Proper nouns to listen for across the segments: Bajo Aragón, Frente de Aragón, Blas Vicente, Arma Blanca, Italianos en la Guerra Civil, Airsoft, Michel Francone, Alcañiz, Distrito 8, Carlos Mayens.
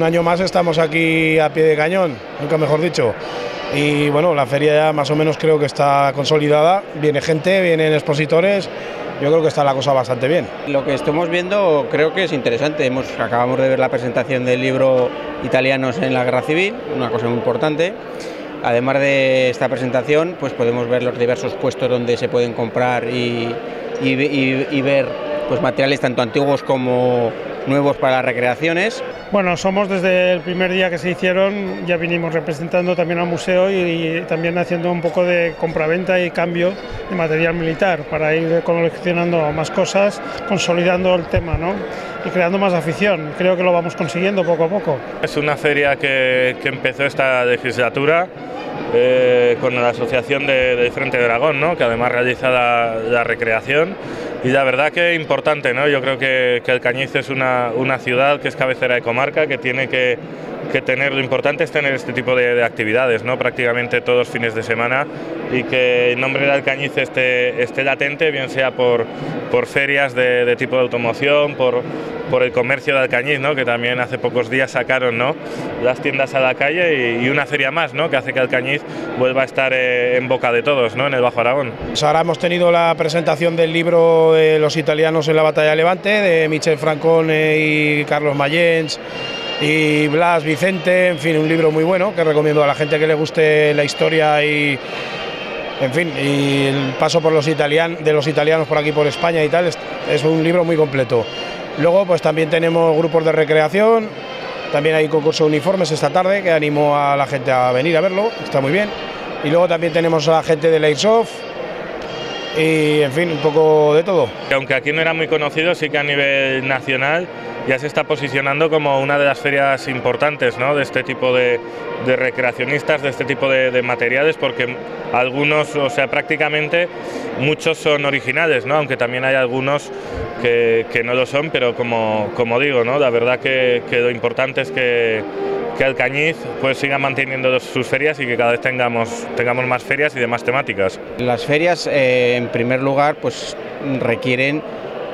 un año más estamos aquí a pie de cañón, nunca mejor dicho. Y bueno, la feria ya más o menos creo que está consolidada, viene gente, vienen expositores, yo creo que está la cosa bastante bien. Lo que estamos viendo creo que es interesante. Acabamos de ver la presentación del libro Italianos en la Guerra Civil, una cosa muy importante. Además de esta presentación, pues podemos ver los diversos puestos donde se pueden comprar y ver pues materiales tanto antiguos como nuevos para las recreaciones. Bueno, somos desde el primer día que se hicieron, ya vinimos representando también al museo y también haciendo un poco de compraventa y cambio de material militar para ir coleccionando más cosas, consolidando el tema, ¿no? Y creando más afición. Creo que lo vamos consiguiendo poco a poco. Es una feria que empezó esta legislatura con la asociación de Frente de Aragón, ¿no? Que además realiza la recreación. Y la verdad que importante, ¿no? Yo creo que Alcañiz es una ciudad que es cabecera de comarca, que tiene que tener, lo importante es tener este tipo de actividades, ¿no? Prácticamente todos fines de semana, y que el nombre de Alcañiz esté latente, bien sea por ferias de tipo de automoción, por el comercio de Alcañiz, ¿no? Que también hace pocos días sacaron, ¿no?, las tiendas a la calle y una feria más, ¿no?, que hace que Alcañiz vuelva a estar en boca de todos, ¿no?, en el Bajo Aragón. Pues ahora hemos tenido la presentación del libro de los italianos en la batalla de Levante, de Michel Francone y Carlos Mayens y Blas Vicente, en fin, un libro muy bueno que recomiendo a la gente que le guste la historia y... En fin, y el paso por de los italianos por aquí por España y tal, es un libro muy completo. Luego pues también tenemos grupos de recreación, también hay concurso de uniformes esta tarde, que animo a la gente a venir a verlo, está muy bien. Y luego también tenemos a la gente de la Airsoft, y en fin, un poco de todo. Aunque aquí no era muy conocido, sí que a nivel nacional ya se está posicionando como una de las ferias importantes, ¿no?, de este tipo de recreacionistas, de este tipo de materiales, porque algunos, o sea, prácticamente muchos son originales, ¿no?, aunque también hay algunos que no lo son, pero como digo, ¿no?, la verdad que lo importante es que Alcañiz pues siga manteniendo sus ferias y que cada vez tengamos más ferias y de más temáticas. Las ferias, en primer lugar, pues requieren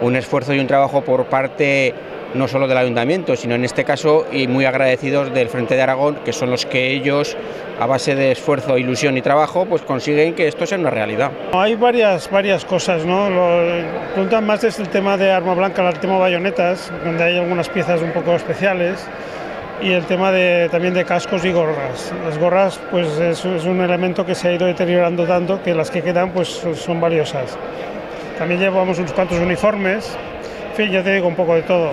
un esfuerzo y un trabajo por parte no solo del ayuntamiento, sino en este caso, y muy agradecidos, del Frente de Aragón, que son los que ellos, a base de esfuerzo, ilusión y trabajo, pues consiguen que esto sea una realidad. Hay varias cosas, ¿no? Lo puntual más es el tema de Arma Blanca, el tema bayonetas, donde hay algunas piezas un poco especiales. Y el tema también de cascos y gorras. Las gorras pues es un elemento que se ha ido deteriorando tanto que las que quedan pues son valiosas. También llevamos unos cuantos uniformes, en fin, ya te digo, un poco de todo.